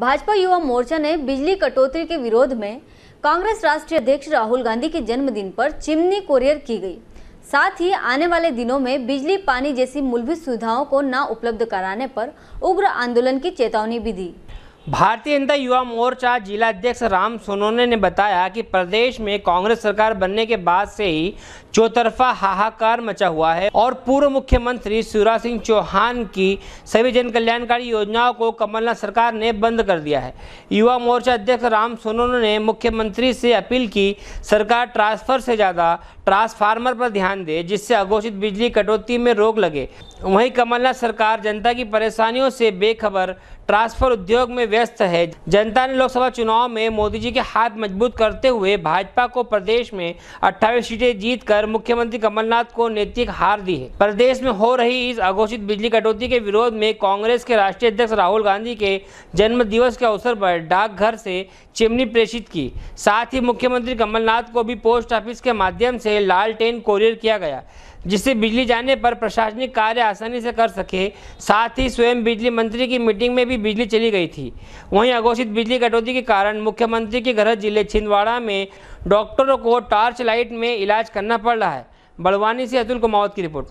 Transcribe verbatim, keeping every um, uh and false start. भाजपा युवा मोर्चा ने बिजली कटौती के विरोध में कांग्रेस राष्ट्रीय अध्यक्ष राहुल गांधी के जन्मदिन पर चिमनी कोरियर की गई। साथ ही आने वाले दिनों में बिजली पानी जैसी मूलभूत सुविधाओं को न उपलब्ध कराने पर उग्र आंदोलन की चेतावनी भी दी। भारतीय जनता युवा मोर्चा जिला अध्यक्ष राम सोनोने ने बताया कि प्रदेश में कांग्रेस सरकार बनने के बाद से ही चौतरफा हाहाकार मचा हुआ है और पूर्व मुख्यमंत्री शिवराज सिंह चौहान की सभी जन कल्याणकारी योजनाओं को कमलनाथ सरकार ने बंद कर दिया है। युवा मोर्चा अध्यक्ष राम सोनोने ने मुख्यमंत्री से अपील की, सरकार ट्रांसफर से ज़्यादा ट्रांसफार्मर पर ध्यान दे, जिससे अघोषित बिजली कटौती में रोक लगे। वहीं कमलनाथ सरकार जनता की परेशानियों से बेखबर ट्रांसफर उद्योग में व्यस्त है। जनता ने लोकसभा चुनाव में मोदी जी के हाथ मजबूत करते हुए भाजपा को प्रदेश में अट्ठाईस सीटें जीतकर मुख्यमंत्री कमलनाथ को नैतिक हार दी है। प्रदेश में हो रही इस अघोषित बिजली कटौती के विरोध में कांग्रेस के राष्ट्रीय अध्यक्ष राहुल गांधी के जन्म दिवस के अवसर पर डाकघर से चिमनी प्रेषित की। साथ ही मुख्यमंत्री कमलनाथ को भी पोस्ट ऑफिस के माध्यम से लालटेन कोरियर किया गया, जिससे बिजली जाने पर प्रशासनिक कार्य आसानी से कर सके। साथ ही स्वयं बिजली मंत्री की मीटिंग में भी बिजली चली गई थी। वहीं अघोषित बिजली कटौती के कारण मुख्यमंत्री के गृह जिले छिंदवाड़ा में डॉक्टरों को टार्च लाइट में इलाज करना पड़ रहा है। बड़वानी से अतुल कुमावत की रिपोर्ट।